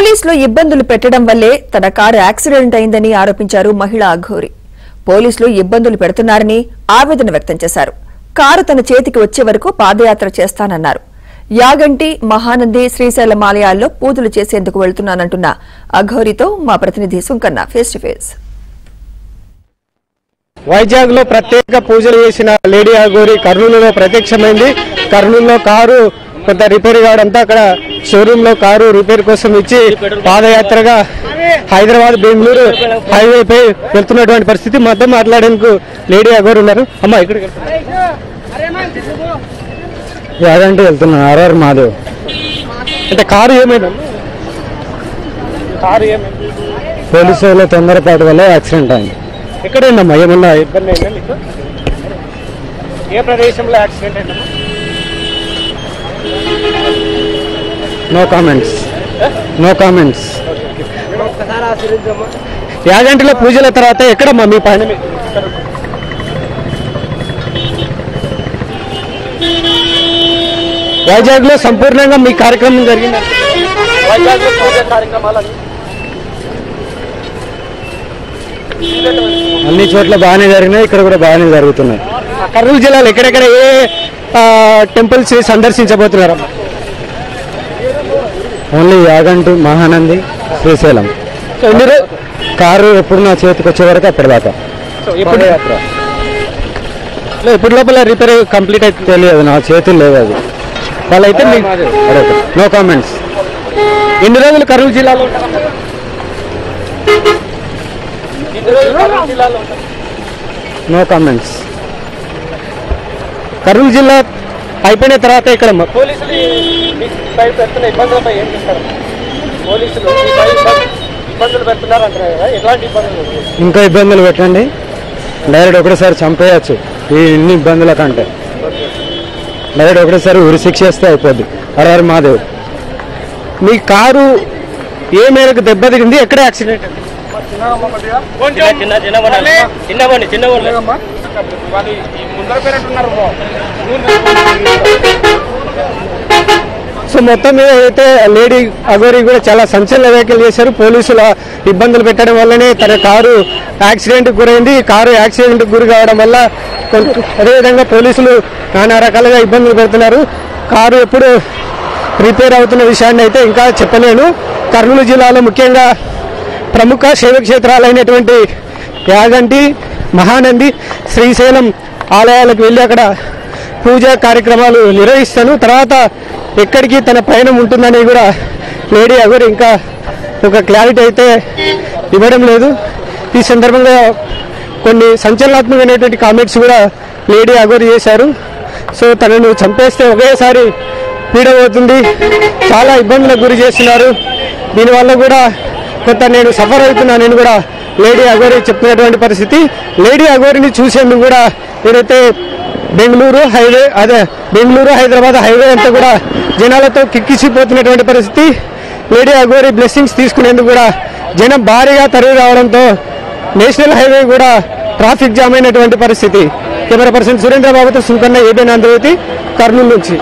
పోలీసులు ఇబ్బందులు పెట్టడం వల్లే తన కారు యాక్సిడెంట్ అయిందని ఆరోపించారు మహిళా అఘోరి. పోలీసులు ఇబ్బందులు పెడుతున్నారని ఆవేదన వ్యక్తం చేశారు. కారు తన చేతికి వచ్చే వరకు పాదయాత్ర చేస్తానన్నారు. యాగంటి, మహానంది, శ్రీశైలం ఆలయాల్లో పూజలు చేసేందుకు వెళ్తున్నానంటున్న అఘోరితో మా ప్రతినిధి Sunkanna face to face. Vizag లో ప్రత్యేక పూజలు చేసిన లేడీ అఘోరి కర్నూలులో ప్రత్యక్షమైంది. కర్నూలులో కారు కొంత రిపేర్ కావడంతో అక్కడ షోరూమ్ లో కారు రిపేర్ కోసం ఇచ్చి పాదయాత్రగా హైదరాబాద్ బెంగళూరు హైవే పై వెళ్తున్నటువంటి పరిస్థితి. మధ్య మాట్లాడేందుకు లేడీ అఘోరి ఉన్నారు. అమ్మా, ఇక్కడికి యాగంటి వెళ్తున్నాను. ఆర్ఆర్ మాధవ్. అంటే కారు ఏమైంది? కారు ఏమైంది? పోలీసు వాళ్ళ తొందరపాటు వల్ల యాక్సిడెంట్ అయింది. ఎక్కడైందమ్మా? ఏమన్నా ఇబ్బంది అయిందా మీకు? ఏ ప్రదేశంలో యాక్సిడెంట్ అయిందమ్మా? No comments, no comments. యాగంటిలో పూజల తర్వాత ఎక్కడమ్మా మీ పైన? వైజాగ్ లో సంపూర్ణంగా మీ కార్యక్రమం జరిగింది. వైజాగ్ లో పూజ కార్యక్రమాలు అన్ని చోట్ల బాగానే జరిగినాయి, ఇక్కడ కూడా బాగానే జరుగుతున్నాయి. కర్నూలు జిల్లాలో ఎక్కడెక్కడ ఏ టెంపుల్స్ సందర్శించబోతున్నారమ్మా? ఓన్లీ యాగంటి, మహానంది, శ్రీశైలం. కారు ఎప్పుడు నా చేతికి వచ్చే వరకు అప్పటిదాకా పాదయాత్ర. ఇప్పుడు లోపల రిపేర్ కంప్లీట్ అయితే తెలియదు, నా చేతులు లేదు. అది వాళ్ళైతే నో కామెంట్స్. ఎన్ని రోజులు కర్నూలు జిల్లాలో? No comments. కర్నూలు జిల్లా అయిపోయిన తర్వాత ఇక్కడ పోలీసులు ఇంకా ఇబ్బందులు పెట్టండి, డైరెక్ట్ ఒకటేసారి చంపేయచ్చు. ఈ ఇన్ని ఇబ్బందుల కంటే డైరెక్ట్ ఒకటేసారి ఉరి శిక్ష చేస్తే అయిపోద్ది. హరహర మహాదేవ్. మీ కారు ఏ మేరకు దెబ్బతింది? ఎక్కడ యాక్సిడెంట్? సో మొత్తం మీద అయితే లేడీ అఘోరి కూడా చాలా సంచలన వ్యాఖ్యలు చేశారు. పోలీసుల ఇబ్బందులు పెట్టడం వల్లనే తన కారు యాక్సిడెంట్కి గురైంది. కారు యాక్సిడెంట్కి గురి కావడం వల్ల అదేవిధంగా పోలీసులు నానా రకాలుగా ఇబ్బందులు పెడుతున్నారు. కారు ఎప్పుడు రిపేర్ అవుతున్న విషయాన్ని అయితే ఇంకా చెప్పలేను. కర్నూలు జిల్లాలో ముఖ్యంగా ప్రముఖ శైవక్షేత్రాలైనటువంటి యాగంటి, మహానంది, శ్రీశైలం ఆలయాలకు వెళ్ళి అక్కడ పూజా కార్యక్రమాలు నిర్వహిస్తాను. తర్వాత ఎక్కడికి తన పయనం ఉంటుందని కూడా లేడీ అఘోరి ఇంకా ఒక క్లారిటీ అయితే ఇవ్వడం లేదు. ఈ సందర్భంగా కొన్ని సంచలనాత్మకమైనటువంటి కామెంట్స్ కూడా లేడీ అఘోరి చేశారు. సో తనను చంపేస్తే ఒకేసారి పీడబోతుంది, చాలా ఇబ్బందులకు గురి చేస్తున్నారు, దీనివల్ల కూడా కొంత నేను సఫర్ అవుతున్నానని కూడా లేడీ అఘోరి చెప్పినటువంటి పరిస్థితి. లేడీ అఘోరిని చూసేందుకు కూడా ఏదైతే బెంగళూరు హైవే, అదే బెంగళూరు హైదరాబాద్ హైవే అంతా కూడా జనాలతో కిక్కిసిపోతున్నటువంటి పరిస్థితి. లేడీ అఘోరి బ్లెస్సింగ్స్ తీసుకునేందుకు కూడా జనం భారీగా తరలి రావడంతో నేషనల్ హైవే కూడా ట్రాఫిక్ జామ్ అయినటువంటి పరిస్థితి. కెమెరా పర్సన్ సురేంద్ర బాబుతో సుంకన్న, ABN Teluగు, కర్నూలు నుంచి.